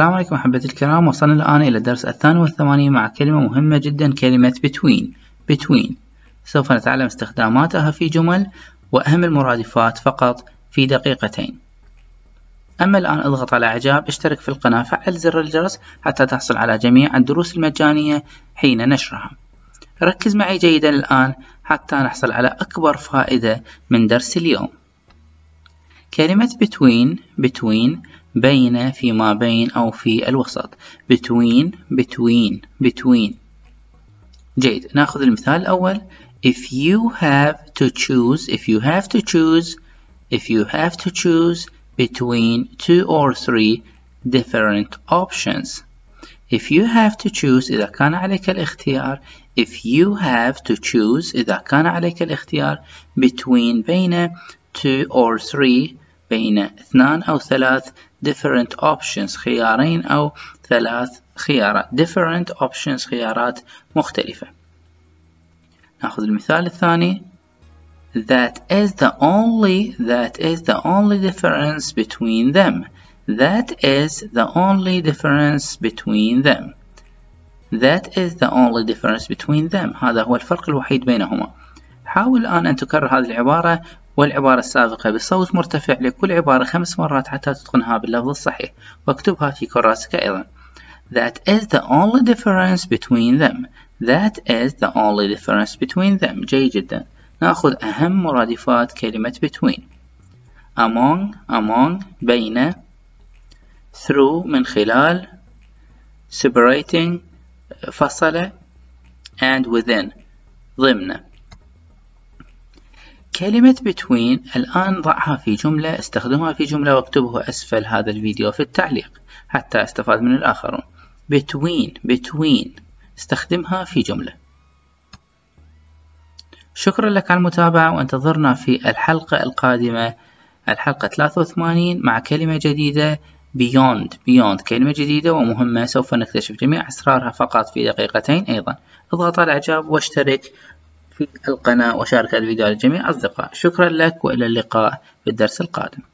السلام عليكم أحبتي الكرام. وصلنا الآن إلى الدرس 82 مع كلمة مهمة جدا، كلمة between. سوف نتعلم استخداماتها في جمل وأهم المرادفات فقط في دقيقتين. أما الآن اضغط على إعجاب، اشترك في القناة، فعل زر الجرس حتى تحصل على جميع الدروس المجانية حين نشرها. ركز معي جيدا الآن حتى نحصل على أكبر فائدة من درس اليوم. كلمة between بين، فيما بين أو في الوسط. between. جيد، نأخذ المثال الأول. If you have to choose between 2 or 3 different options. If you have to choose إذا كان عليك الاختيار. إذا كان عليك الاختيار between بين 2 or 3 بين 2 أو 3 different options خيارين أو 3 خيارات. different options خيارات مختلفة. نأخذ المثال الثاني. That is the only difference between them. That is the only difference between them. هذا هو الفرق الوحيد بينهما. حاول الآن أن تكرر هذه العبارة والعبارة السابقة بصوت مرتفع لكل عبارة 5 مرات حتى تتقنها باللفظ الصحيح، واكتبها في كراسك أيضا. That is the only difference between them. جيد جدا. نأخذ أهم مرادفات كلمة between. among بين، through من خلال، separating فصل، and within ضمن. كلمة between الآن ضعها في جملة، استخدمها في جملة واكتبه أسفل هذا الفيديو في التعليق حتى استفاد من الآخرون. between استخدمها في جملة. شكرا لك على المتابعة، وانتظرنا في الحلقة القادمة، الحلقة 83 مع كلمة جديدة beyond كلمة جديدة ومهمة، سوف نكتشف جميع أسرارها فقط في دقيقتين أيضا. اضغط على إعجاب واشترك في القناة وشارك الفيديو لجميع أصدقائك. شكرا لك، وإلى اللقاء في الدرس القادم.